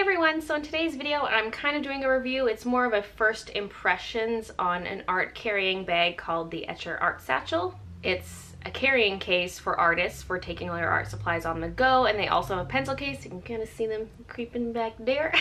Hey everyone, so in today's video I'm kind of doing a review. It's more of a first impressions on an art carrying bag called the Etchr Art Satchel. It's a carrying case for artists for taking all your art supplies on the go, and they also have a pencil case. You can kind of see them creeping back there.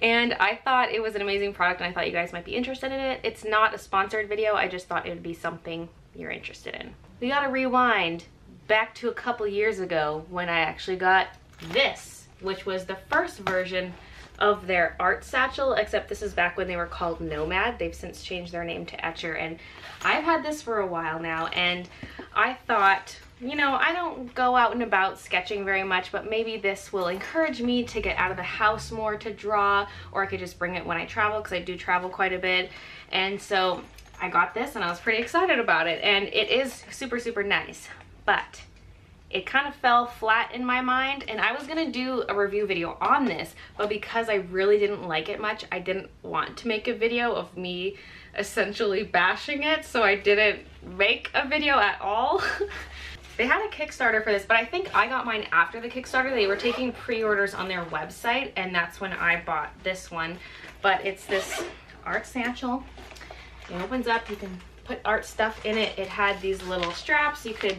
And I thought it was an amazing product and I thought you guys might be interested in it. It's not a sponsored video, I just thought it would be something you're interested in. We gotta rewind back to a couple years ago when I actually got this, which was the first version of their art satchel, except this is back when they were called Nomad. They've since changed their name to Etchr, and I've had this for a while now, and I thought, you know, I don't go out and about sketching very much, but maybe this will encourage me to get out of the house more to draw, or I could just bring it when I travel, because I do travel quite a bit. And so I got this and I was pretty excited about it, and it is super, super nice, but it kind of fell flat in my mind, and I was gonna do a review video on this, but because I really didn't like it much, I didn't want to make a video of me essentially bashing it, so I didn't make a video at all. They had a Kickstarter for this, but I think I got mine after the Kickstarter. They were taking pre-orders on their website, and that's when I bought this one. But it's this art satchel. It opens up, you can put art stuff in it. It had these little straps. You could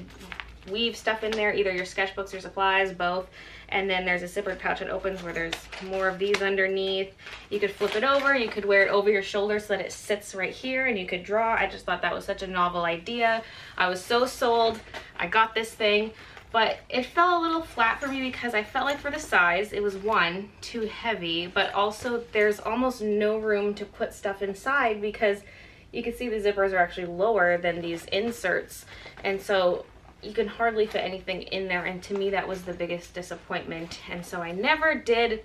weave stuff in there, either your sketchbooks or supplies, both. And then there's a zippered pouch that opens where there's more of these underneath. You could flip it over, you could wear it over your shoulder so that it sits right here and you could draw. I just thought that was such a novel idea. I was so sold. I got this thing, but it fell a little flat for me because I felt like for the size, it was one, too heavy, but also there's almost no room to put stuff inside because you can see the zippers are actually lower than these inserts. And so you can hardly fit anything in there, and to me that was the biggest disappointment, and so I never did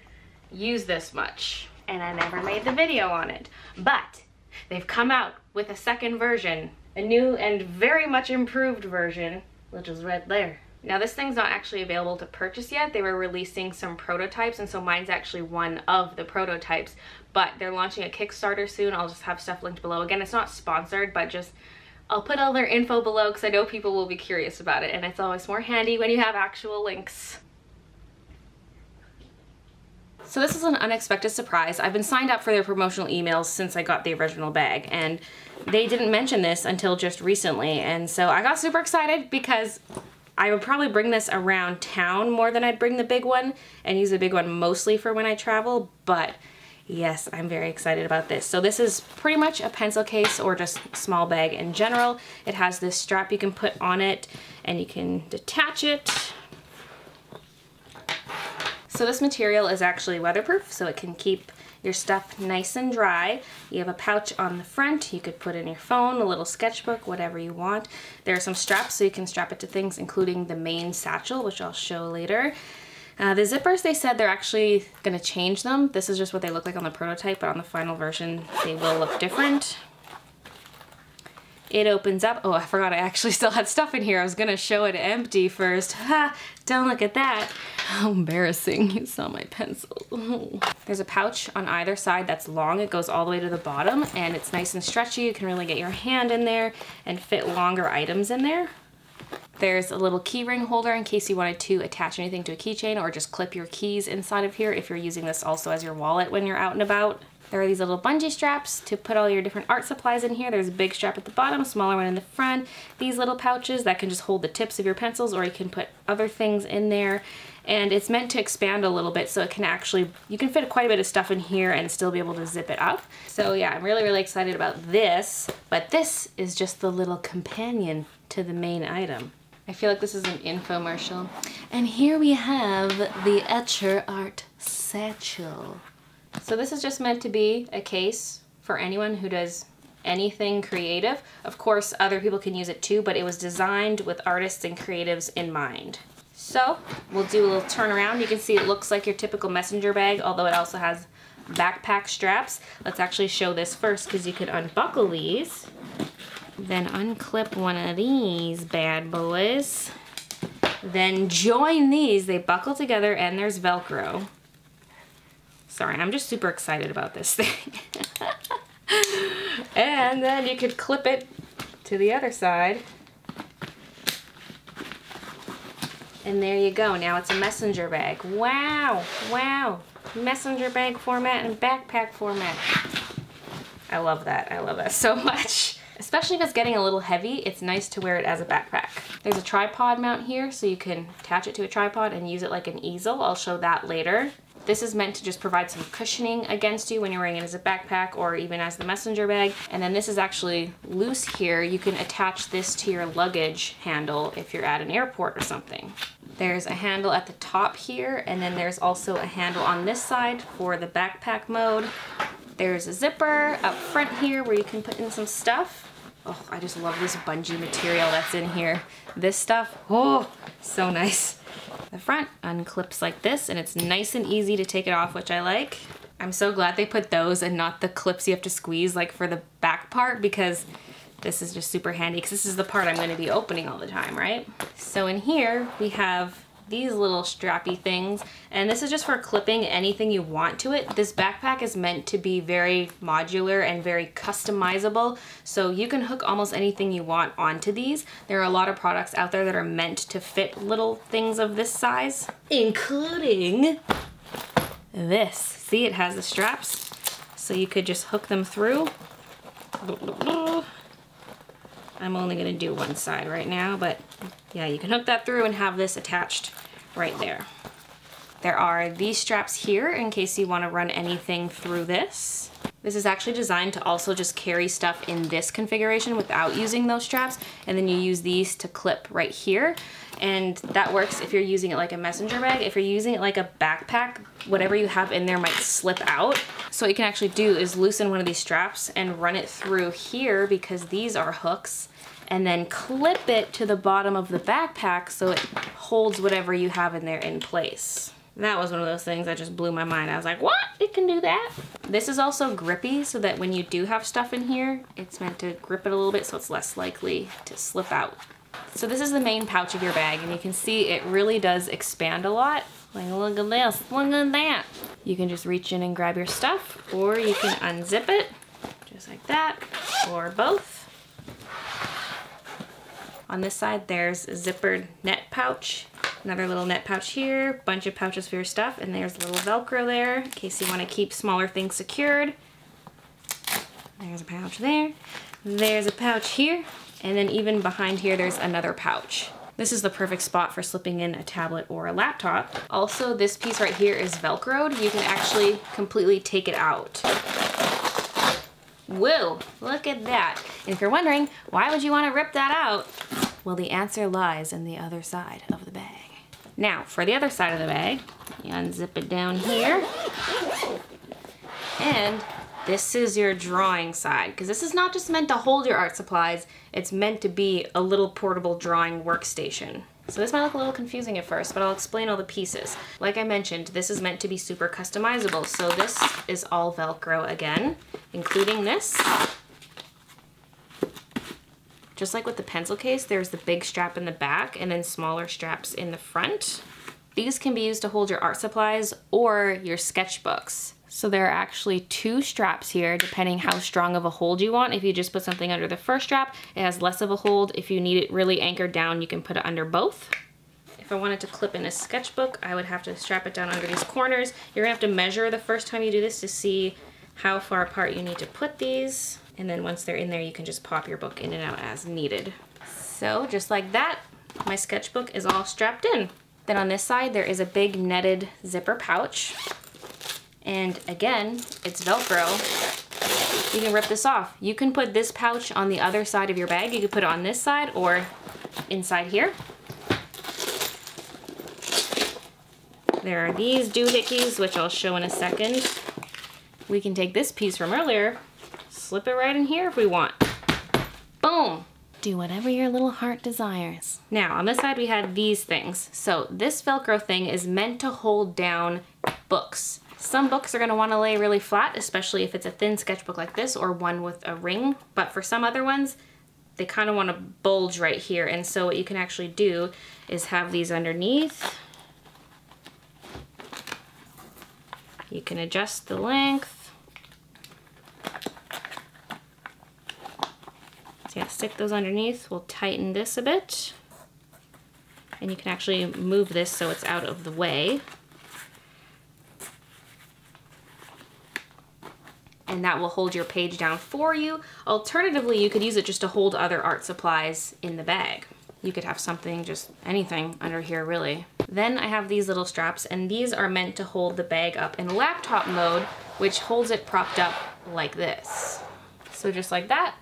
use this much, and I never made the video on it. But they've come out with a second version, a new and very much improved version, which is right there. Now this thing's not actually available to purchase yet. They were releasing some prototypes, and so mine's actually one of the prototypes, but they're launching a Kickstarter soon. I'll just have stuff linked below. Again, it's not sponsored, but just I'll put all their info below because I know people will be curious about it, and it's always more handy when you have actual links. So this is an unexpected surprise. I've been signed up for their promotional emails since I got the original bag, and they didn't mention this until just recently, and so I got super excited because I would probably bring this around town more than I'd bring the big one, and use the big one mostly for when I travel, but yes, I'm very excited about this. So this is pretty much a pencil case or just small bag in general. It has this strap you can put on it and you can detach it. So this material is actually weatherproof, so it can keep your stuff nice and dry. You have a pouch on the front. You could put in your phone, a little sketchbook, whatever you want. There are some straps so you can strap it to things, including the main satchel, which I'll show later. The zippers, they said they're actually going to change them. This is just what they look like on the prototype, but on the final version, they will look different. It opens up. Oh, I forgot I actually still had stuff in here. I was going to show it empty first. Ha! Don't look at that. How embarrassing. You saw my pencil. Oh. There's a pouch on either side that's long. It goes all the way to the bottom, and it's nice and stretchy. You can really get your hand in there and fit longer items in there. There's a little key ring holder in case you wanted to attach anything to a keychain or just clip your keys inside of here if you're using this also as your wallet when you're out and about. There are these little bungee straps to put all your different art supplies in here. There's a big strap at the bottom, a smaller one in the front. These little pouches that can just hold the tips of your pencils, or you can put other things in there. And it's meant to expand a little bit, so it can actually, you can fit quite a bit of stuff in here and still be able to zip it up. So yeah, I'm really, really excited about this, but this is just the little companion to the main item. I feel like this is an infomercial. And here we have the Etchr Art Satchel. So this is just meant to be a case for anyone who does anything creative. Of course, other people can use it too, but it was designed with artists and creatives in mind. So we'll do a little turnaround. You can see it looks like your typical messenger bag, although it also has backpack straps. Let's actually show this first because you could unbuckle these. Then unclip one of these bad boys. Then join these. They buckle together and there's Velcro. Sorry, I'm just super excited about this thing. And then you could clip it to the other side. And there you go. Now it's a messenger bag. Wow, wow. messenger bag format and backpack format. I love that. I love that so much. Especially if it's getting a little heavy, it's nice to wear it as a backpack. There's a tripod mount here, so you can attach it to a tripod and use it like an easel. I'll show that later. This is meant to just provide some cushioning against you when you're wearing it as a backpack or even as the messenger bag. And then this is actually loose here. You can attach this to your luggage handle if you're at an airport or something. There's a handle at the top here, and then there's also a handle on this side for the backpack mode. There's a zipper up front here where you can put in some stuff. Oh, I just love this bungee material that's in here. This stuff, oh, so nice. The front unclips like this, and it's nice and easy to take it off, which I like. I'm so glad they put those and not the clips you have to squeeze like for the back part, because this is just super handy, because this is the part I'm going to be opening all the time, right? So in here we have these little strappy things, and this is just for clipping anything you want to it. This backpack is meant to be very modular and very customizable, so you can hook almost anything you want onto these. There are a lot of products out there that are meant to fit little things of this size, including this. See, it has the straps, so you could just hook them through. I'm only gonna do one side right now, but yeah, you can hook that through and have this attached right there. There are these straps here in case you want to run anything through this. This is actually designed to also just carry stuff in this configuration without using those straps, and then you use these to clip right here, and that works if you're using it like a messenger bag. If you're using it like a backpack, whatever you have in there might slip out. So what you can actually do is loosen one of these straps and run it through here, because these are hooks, and then clip it to the bottom of the backpack so it holds whatever you have in there in place. And that was one of those things that just blew my mind. I was like, what? It can do that? This is also grippy, so that when you do have stuff in here, it's meant to grip it a little bit so it's less likely to slip out. So this is the main pouch of your bag, and you can see it really does expand a lot. Like, look at this, look at that. You can just reach in and grab your stuff, or you can unzip it, just like that, or both. On this side, there's a zippered net pouch, another little net pouch here, bunch of pouches for your stuff, and there's a little Velcro there in case you want to keep smaller things secured. There's a pouch there. There's a pouch here, and then even behind here, there's another pouch. This is the perfect spot for slipping in a tablet or a laptop. Also, this piece right here is Velcroed. You can actually completely take it out. Whoa, look at that. And if you're wondering, why would you want to rip that out? Well, the answer lies in the other side of the bag. Now, for the other side of the bag, you unzip it down here. And this is your drawing side, because this is not just meant to hold your art supplies, it's meant to be a little portable drawing workstation. So this might look a little confusing at first, but I'll explain all the pieces. Like I mentioned, this is meant to be super customizable. So this is all Velcro again, including this. Just like with the pencil case, there's the big strap in the back and then smaller straps in the front. These can be used to hold your art supplies or your sketchbooks. So there are actually two straps here, depending how strong of a hold you want. If you just put something under the first strap, it has less of a hold. If you need it really anchored down, you can put it under both. If I wanted to clip in a sketchbook, I would have to strap it down under these corners. You're gonna have to measure the first time you do this to see how far apart you need to put these. And then once they're in there, you can just pop your book in and out as needed. So just like that, my sketchbook is all strapped in. Then on this side, there is a big netted zipper pouch. And again, it's Velcro. You can rip this off. You can put this pouch on the other side of your bag. You can put it on this side or inside here. There are these doohickeys, which I'll show in a second. We can take this piece from earlier, slip it right in here if we want. Boom. Do whatever your little heart desires. Now, on this side, we had these things. So this Velcro thing is meant to hold down books. Some books are going to want to lay really flat, especially if it's a thin sketchbook like this or one with a ring. But for some other ones, they kind of want to bulge right here. And so what you can actually do is have these underneath. You can adjust the length. So yeah, stick those underneath. We'll tighten this a bit. And you can actually move this so it's out of the way. and that will hold your page down for you. Alternatively, you could use it just to hold other art supplies in the bag. You could have something, just anything under here, really. Then I have these little straps, and these are meant to hold the bag up in laptop mode, which holds it propped up like this. So just like that,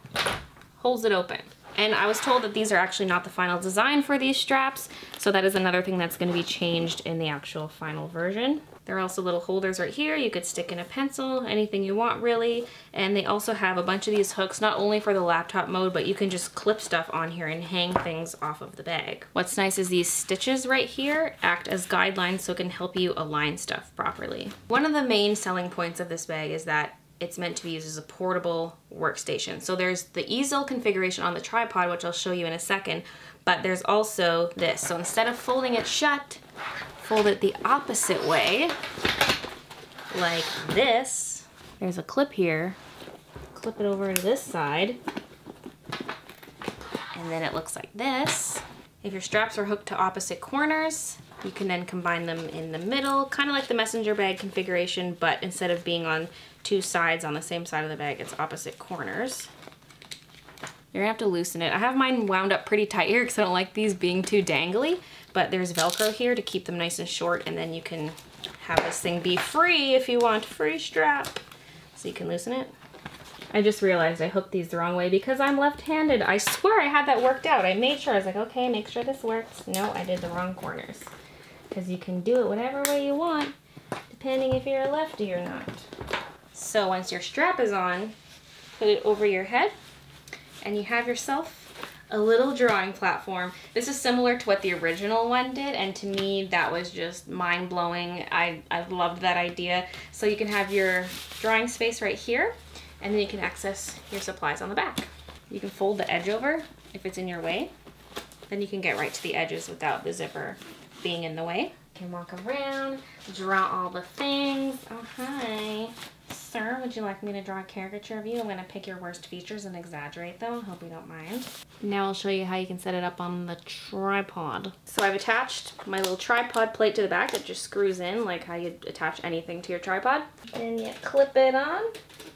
holds it open. And I was told that these are actually not the final design for these straps, so that is another thing that's going to be changed in the actual final version. There are also little holders right here. You could stick in a pencil, anything you want really. And they also have a bunch of these hooks, not only for the laptop mode, but you can just clip stuff on here and hang things off of the bag. What's nice is these stitches right here act as guidelines, so it can help you align stuff properly. One of the main selling points of this bag is that it's meant to be used as a portable workstation. So there's the easel configuration on the tripod, which I'll show you in a second, but there's also this. So instead of folding it shut, fold it the opposite way, like this. There's a clip here. Clip it over to this side, and then it looks like this. If your straps are hooked to opposite corners, you can then combine them in the middle, kind of like the messenger bag configuration, but instead of being on two sides on the same side of the bag, it's opposite corners. You're gonna have to loosen it. I have mine wound up pretty tight here because I don't like these being too dangly, but there's Velcro here to keep them nice and short, and then you can have this thing be free if you want, free strap. So you can loosen it. I just realized I hooked these the wrong way because I'm left-handed. I swear I had that worked out. I made sure, I was like, okay, make sure this works. No, I did the wrong corners. Because you can do it whatever way you want, depending if you're a lefty or not. So once your strap is on, put it over your head, and you have yourself a little drawing platform. This is similar to what the original one did, and to me that was just mind-blowing. I loved that idea. So you can have your drawing space right here, and then you can access your supplies on the back. You can fold the edge over if it's in your way. Then you can get right to the edges without the zipper being in the way. You can walk around, draw all the things. Oh, hi. Sir, would you like me to draw a caricature of you? I'm going to pick your worst features and exaggerate them. Hope you don't mind. Now I'll show you how you can set it up on the tripod. So I've attached my little tripod plate to the back that just screws in like how you'd attach anything to your tripod. And you clip it on.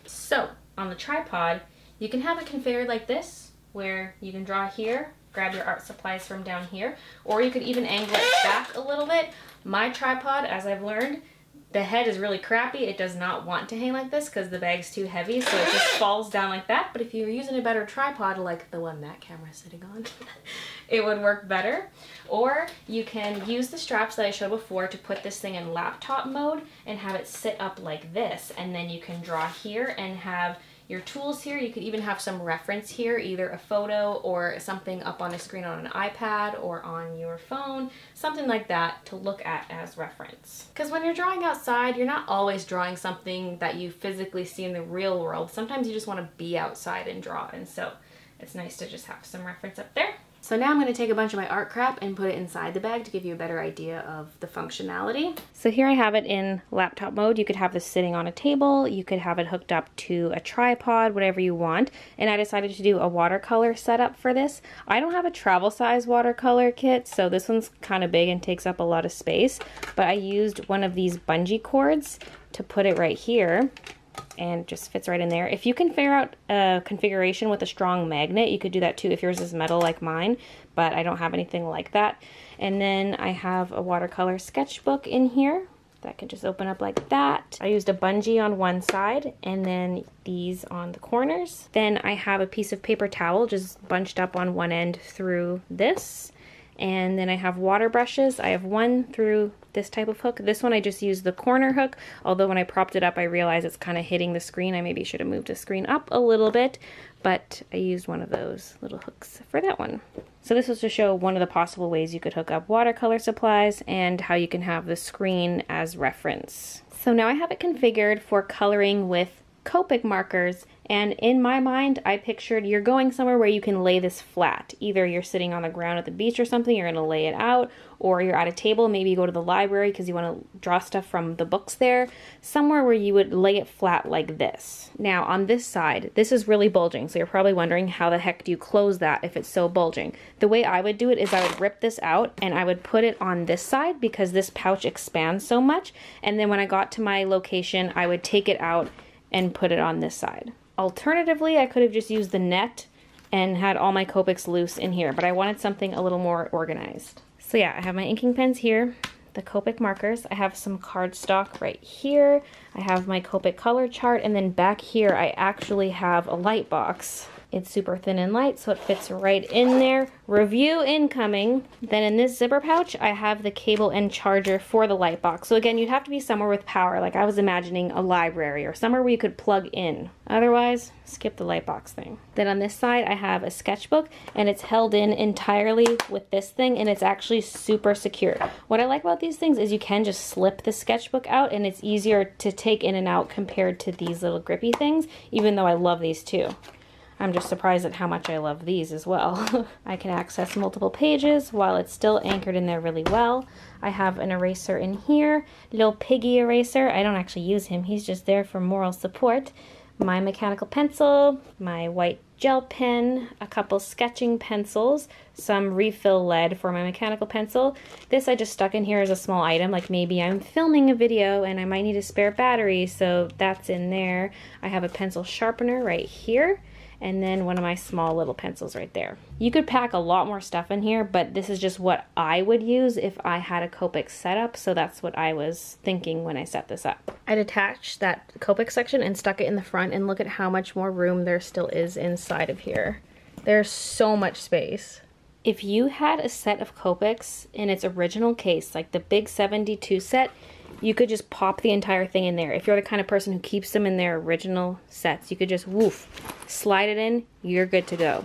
So on the tripod, you can have it configured like this, where you can draw here, grab your art supplies from down here, or you could even angle it back a little bit. My tripod, as I've learned, the head is really crappy. It does not want to hang like this because the bag's too heavy, so it just falls down like that. But if you're using a better tripod, like the one that camera's sitting on, it would work better. Or you can use the straps that I showed before to put this thing in laptop mode and have it sit up like this. And then you can draw here and have your tools here. You could even have some reference here, either a photo or something up on a screen on an iPad or on your phone, something like that to look at as reference. Because when you're drawing outside, you're not always drawing something that you physically see in the real world. Sometimes you just want to be outside and draw, and so it's nice to just have some reference up there. So now I'm going to take a bunch of my art crap and put it inside the bag to give you a better idea of the functionality. So here I have it in laptop mode. You could have this sitting on a table. You could have it hooked up to a tripod, whatever you want. And I decided to do a watercolor setup for this. I don't have a travel size watercolor kit, so this one's kind of big and takes up a lot of space. But I used one of these bungee cords to put it right here, and just fits right in there. If you can figure out a configuration with a strong magnet, you could do that too if yours is metal like mine, but I don't have anything like that. And then I have a watercolor sketchbook in here that can just open up like that. I used a bungee on one side and then these on the corners. Then I have a piece of paper towel just bunched up on one end through this. And then I have water brushes. I have one through this type of hook. This one I just used the corner hook, although when I propped it up I realized it's kind of hitting the screen. I maybe should have moved the screen up a little bit, but I used one of those little hooks for that one. So this was to show one of the possible ways you could hook up watercolor supplies and how you can have the screen as reference. So now I have it configured for coloring with Copic markers, and in my mind I pictured you're going somewhere where you can lay this flat. Either you're sitting on the ground at the beach or something, you're going to lay it out, or you're at a table, maybe you go to the library because you want to draw stuff from the books there, somewhere where you would lay it flat like this. Now on this side, this is really bulging, so you're probably wondering how the heck do you close that if it's so bulging. The way I would do it is I would rip this out and I would put it on this side because this pouch expands so much, and then when I got to my location I would take it out and put it on this side. Alternatively, I could have just used the net and had all my Copics loose in here, but I wanted something a little more organized. So yeah, I have my inking pens here, the Copic markers. I have some cardstock right here. I have my Copic color chart, and then back here I actually have a light box. It's super thin and light, so it fits right in there. Review incoming. Then in this zipper pouch, I have the cable and charger for the light box. So again, you'd have to be somewhere with power. Like I was imagining a library or somewhere where you could plug in. Otherwise, skip the light box thing. Then on this side, I have a sketchbook, and it's held in entirely with this thing, and it's actually super secure. What I like about these things is you can just slip the sketchbook out, and it's easier to take in and out compared to these little grippy things, even though I love these too. I'm just surprised at how much I love these as well. I can access multiple pages while it's still anchored in there really well. I have an eraser in here, little piggy eraser. I don't actually use him, he's just there for moral support. My mechanical pencil, my white gel pen, a couple sketching pencils, some refill lead for my mechanical pencil. This I just stuck in here as a small item, like maybe I'm filming a video and I might need a spare battery, so that's in there. I have a pencil sharpener right here, and then one of my small little pencils right there. You could pack a lot more stuff in here, but this is just what I would use if I had a Copic setup, so that's what I was thinking when I set this up. I detached that Copic section and stuck it in the front, and look at how much more room there still is inside of here. There's so much space. If you had a set of Copics in its original case, like the big 72 set, you could just pop the entire thing in there. If you're the kind of person who keeps them in their original sets, you could just woof, slide it in, you're good to go.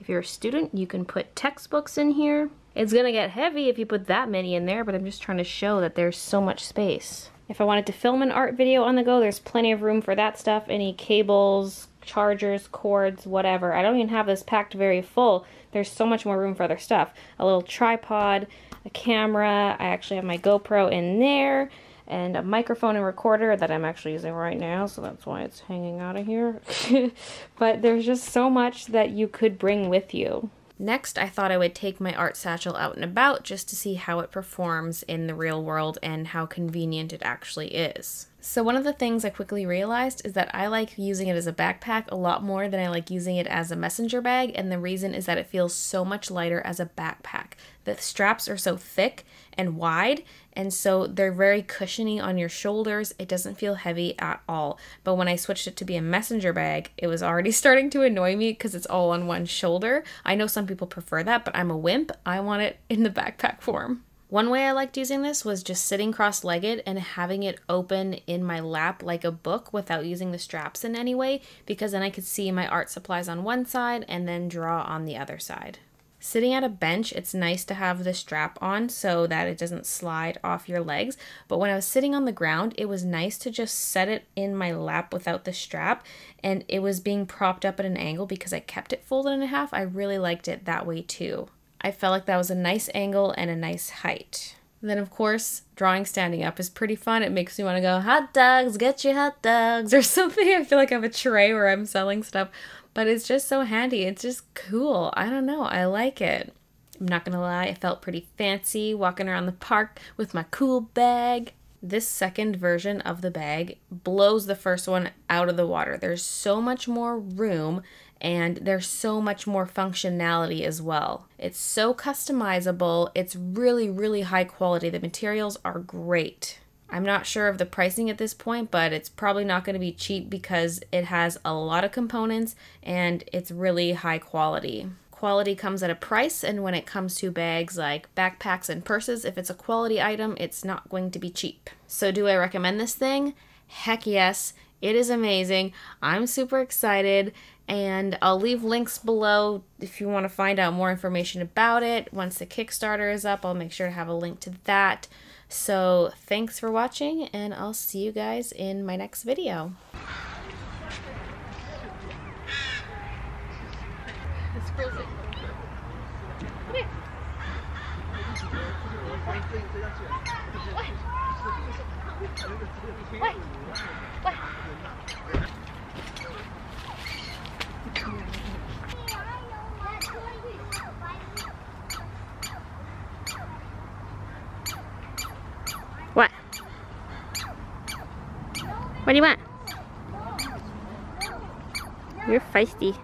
If you're a student, you can put textbooks in here. It's gonna get heavy if you put that many in there, but I'm just trying to show that there's so much space. If I wanted to film an art video on the go, there's plenty of room for that stuff, any cables, chargers, cords, whatever. I don't even have this packed very full. There's so much more room for other stuff. A little tripod, a camera, I actually have my GoPro in there, and a microphone and recorder that I'm actually using right now, so that's why it's hanging out of here. But there's just so much that you could bring with you. Next, I thought I would take my art satchel out and about just to see how it performs in the real world and how convenient it actually is. So one of the things I quickly realized is that I like using it as a backpack a lot more than I like using it as a messenger bag, and the reason is that it feels so much lighter as a backpack. The straps are so thick and wide, and so they're very cushiony on your shoulders. It doesn't feel heavy at all. But when I switched it to be a messenger bag, it was already starting to annoy me because it's all on one shoulder. I know some people prefer that, but I'm a wimp. I want it in the backpack form. One way I liked using this was just sitting cross-legged and having it open in my lap like a book without using the straps in any way, because then I could see my art supplies on one side and then draw on the other side. Sitting at a bench, it's nice to have the strap on so that it doesn't slide off your legs, but when I was sitting on the ground, it was nice to just set it in my lap without the strap, and it was being propped up at an angle because I kept it folded in half. I really liked it that way too. I felt like that was a nice angle and a nice height. And then of course, drawing standing up is pretty fun. It makes me want to go, hot dogs, get your hot dogs or something. I feel like I have a tray where I'm selling stuff. But it's just so handy. It's just cool. I don't know. I like it. I'm not gonna lie. I felt pretty fancy walking around the park with my cool bag. This second version of the bag blows the first one out of the water. There's so much more room and there's so much more functionality as well. It's so customizable. It's really, really high quality. The materials are great. I'm not sure of the pricing at this point, but it's probably not going to be cheap because it has a lot of components and it's really high quality. Quality comes at a price, and when it comes to bags like backpacks and purses, if it's a quality item, it's not going to be cheap. So do I recommend this thing? Heck yes, it is amazing. I'm super excited, and I'll leave links below if you want to find out more information about it. Once the Kickstarter is up, I'll make sure to have a link to that. So thanks for watching, and I'll see you guys in my next video. It's frozen. Come here. What? What? What? What do you want? You're feisty.